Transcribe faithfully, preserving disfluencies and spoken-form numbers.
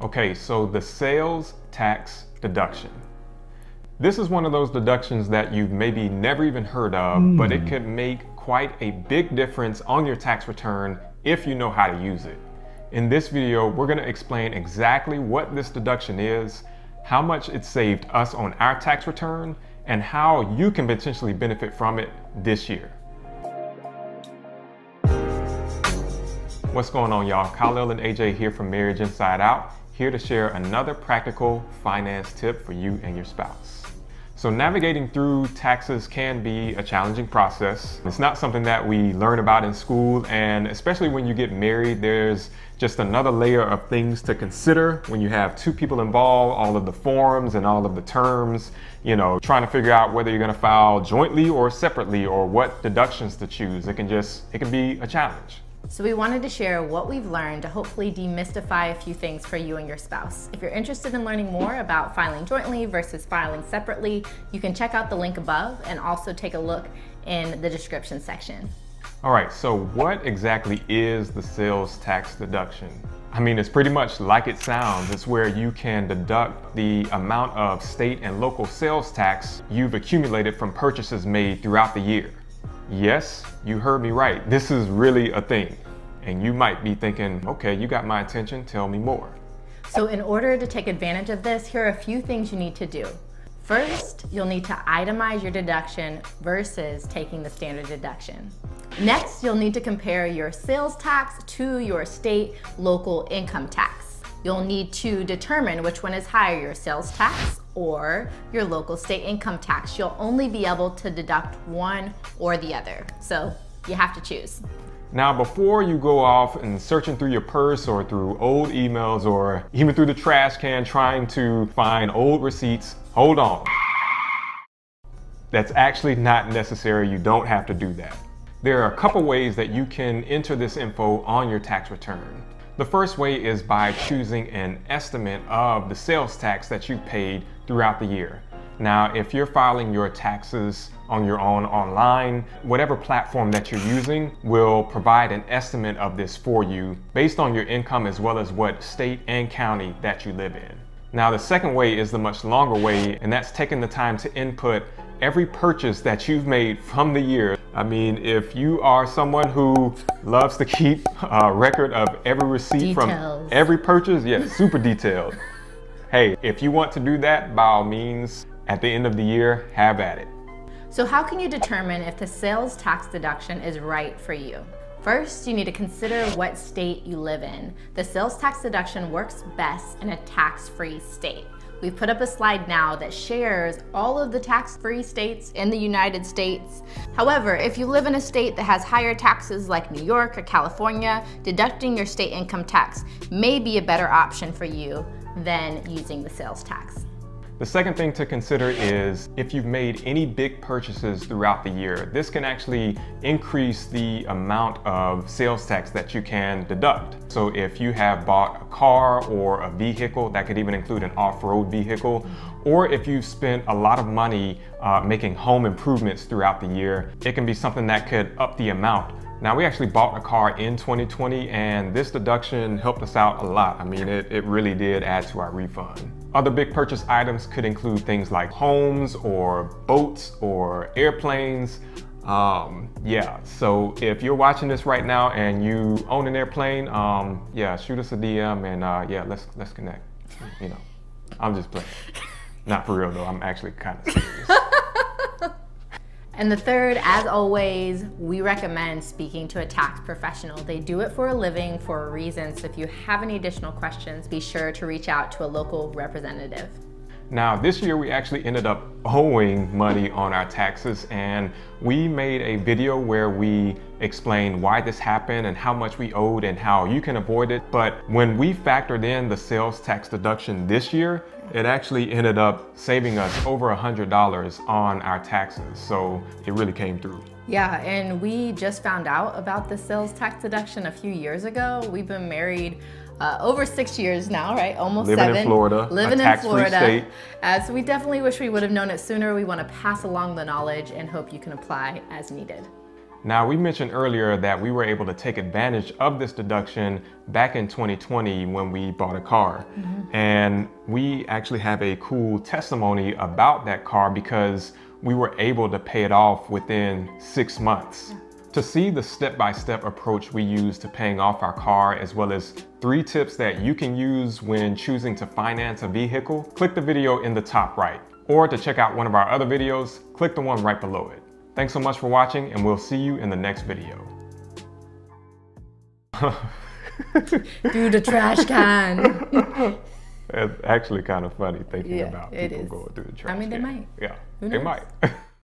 Okay, so the sales tax deduction. This is one of those deductions that you've maybe never even heard of, mm. but it can make quite a big difference on your tax return if you know how to use it. In this video, we're going to explain exactly what this deduction is, how much it saved us on our tax return, and how you can potentially benefit from it this year. What's going on, y'all? Khalil and A J here from Marriage Inside Out, here to share another practical finance tip for you and your spouse. So navigating through taxes can be a challenging process. It's not something that we learn about in school, and especially when you get married, there's just another layer of things to consider when you have two people involved, all of the forms and all of the terms, you know, trying to figure out whether you're gonna file jointly or separately or what deductions to choose. It can just, it can be a challenge. So we wanted to share what we've learned to hopefully demystify a few things for you and your spouse. If you're interested in learning more about filing jointly versus filing separately, you can check out the link above and also take a look in the description section. All right, so what exactly is the sales tax deduction? I mean, it's pretty much like it sounds. It's where you can deduct the amount of state and local sales tax you've accumulated from purchases made throughout the year. Yes, you heard me right. This is really a thing. And you might be thinking, okay, you got my attention, tell me more. So in order to take advantage of this, here are a few things you need to do. First, you'll need to itemize your deduction versus taking the standard deduction. Next, you'll need to compare your sales tax to your state local income tax. You'll need to determine which one is higher, your sales tax or your local state income tax. You'll only be able to deduct one or the other. So you have to choose. Now, before you go off and searching through your purse or through old emails or even through the trash can trying to find old receipts, hold on. That's actually not necessary. You don't have to do that. There are a couple ways that you can enter this info on your tax return. The first way is by choosing an estimate of the sales tax that you paid throughout the year. Now, if you're filing your taxes on your own online, whatever platform that you're using will provide an estimate of this for you based on your income as well as what state and county that you live in. Now, the second way is the much longer way, and that's taking the time to input every purchase that you've made from the year. I mean, if you are someone who loves to keep a record of every receipt details. From every purchase, yes, super detailed. Hey, if you want to do that, by all means, at the end of the year, have at it. So how can you determine if the sales tax deduction is right for you? First, you need to consider what state you live in. The sales tax deduction works best in a tax-free state. We've put up a slide now that shares all of the tax-free states in the United States. However, if you live in a state that has higher taxes like New York or California, deducting your state income tax may be a better option for you than using the sales tax. The second thing to consider is if you've made any big purchases throughout the year, this can actually increase the amount of sales tax that you can deduct. So if you have bought a car or a vehicle, that could even include an off-road vehicle, or if you've spent a lot of money uh, making home improvements throughout the year, it can be something that could up the amount. Now, we actually bought a car in twenty twenty, and this deduction helped us out a lot. I mean, it, it really did add to our refund. Other big purchase items could include things like homes or boats or airplanes. Um, yeah, so if you're watching this right now and you own an airplane, um, yeah, shoot us a D M and uh, yeah, let's, let's connect. You know, I'm just playing. Not for real though, I'm actually kind of serious. And the third, as always, we recommend speaking to a tax professional. They do it for a living for a reason, so if you have any additional questions, be sure to reach out to a local representative. Now, this year we actually ended up owing money on our taxes, and we made a video where we explained why this happened and how much we owed and how you can avoid it. But when we factored in the sales tax deduction this year, it actually ended up saving us over one hundred dollars on our taxes. So it really came through. Yeah, and we just found out about the sales tax deduction a few years ago. We've been married uh, over six years now, right? Almost seven. Living in Florida. Living in Florida. Uh, so we definitely wish we would have known it sooner. We want to pass along the knowledge and hope you can apply as needed. Now, we mentioned earlier that we were able to take advantage of this deduction back in twenty twenty when we bought a car. Mm-hmm. And we actually have a cool testimony about that car because we were able to pay it off within six months. Yeah. To see the step-by-step approach we use to paying off our car, as well as three tips that you can use when choosing to finance a vehicle, click the video in the top right. Or to check out one of our other videos, click the one right below it. Thanks so much for watching, and we'll see you in the next video. Dude, a trash can. It's actually kind of funny thinking yeah, about people is. going through the trash can. I mean, they can. might. Yeah, they might.